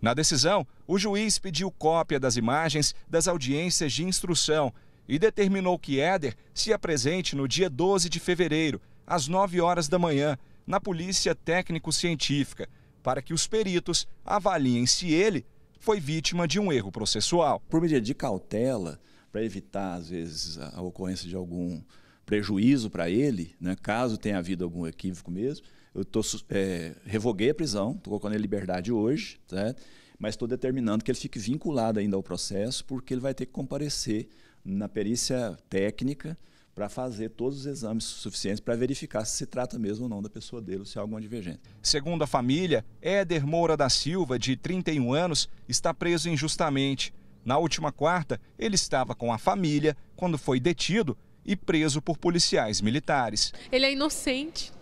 Na decisão, o juiz pediu cópia das imagens das audiências de instrução e determinou que Éder se apresente no dia 12 de fevereiro, às 9 horas da manhã, na Polícia Técnico-Científica, para que os peritos avaliem se ele foi vítima de um erro processual. Por medida de cautela, para evitar, às vezes, a ocorrência de algum prejuízo para ele, né, caso tenha havido algum equívoco mesmo, eu revoguei a prisão, estou colocando ele em liberdade hoje, certo? Mas estou determinando que ele fique vinculado ainda ao processo, porque ele vai ter que comparecer na perícia técnica para fazer todos os exames suficientes para verificar se se trata mesmo ou não da pessoa dele ou se há alguma divergência. Segundo a família, Éder Moura da Silva, de 31 anos, está preso injustamente. Na última quarta, ele estava com a família quando foi detido e preso por policiais militares. Ele é inocente.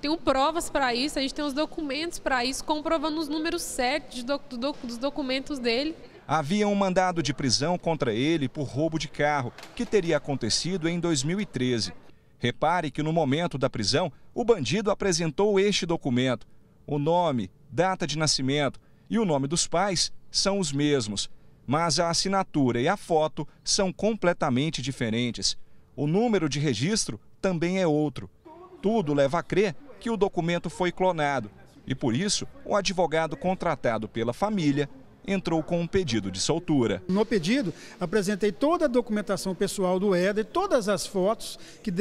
Tenho provas para isso, a gente tem os documentos para isso, comprovando os números certos dos documentos dele. Havia um mandado de prisão contra ele por roubo de carro, que teria acontecido em 2013. Repare que no momento da prisão, o bandido apresentou este documento. O nome, data de nascimento e o nome dos pais são os mesmos, mas a assinatura e a foto são completamente diferentes. O número de registro também é outro. Tudo leva a crer que o documento foi clonado e, por isso, o advogado contratado pela família entrou com um pedido de soltura. No pedido, apresentei toda a documentação pessoal do Éder, todas as fotos que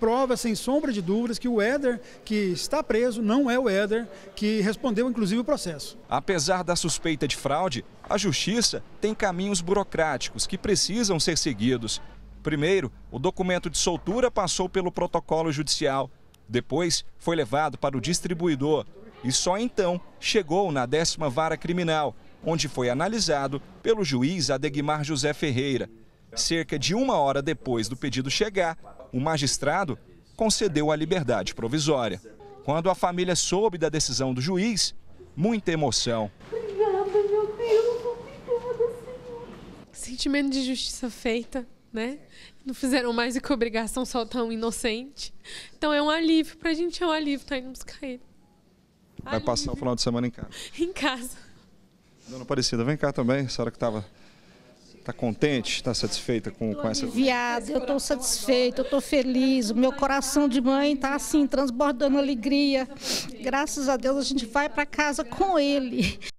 prova, sem sombra de dúvidas, que o Éder que está preso não é o Éder que respondeu, inclusive, o processo. Apesar da suspeita de fraude, a justiça tem caminhos burocráticos que precisam ser seguidos. Primeiro, o documento de soltura passou pelo protocolo judicial. Depois, foi levado para o distribuidor. E só então chegou na 10ª Vara Criminal, onde foi analisado pelo juiz Adegmar José Ferreira. Cerca de uma hora depois do pedido chegar, o magistrado concedeu a liberdade provisória. Quando a família soube da decisão do juiz, muita emoção. Obrigada, meu Deus. Obrigada, Senhor. Sentimento de justiça feita. Né? Não fizeram mais do que obrigação, soltar um inocente. Então é um alívio, pra gente é um alívio tá indo buscar ele. Vai alívio. Passar o final de semana em casa. Em casa. Dona Aparecida, vem cá também, a senhora que estava... Está contente? Está satisfeita com essa... Eu estou satisfeita, eu estou feliz. O meu coração de mãe está assim, transbordando alegria. Graças a Deus a gente vai para casa com ele.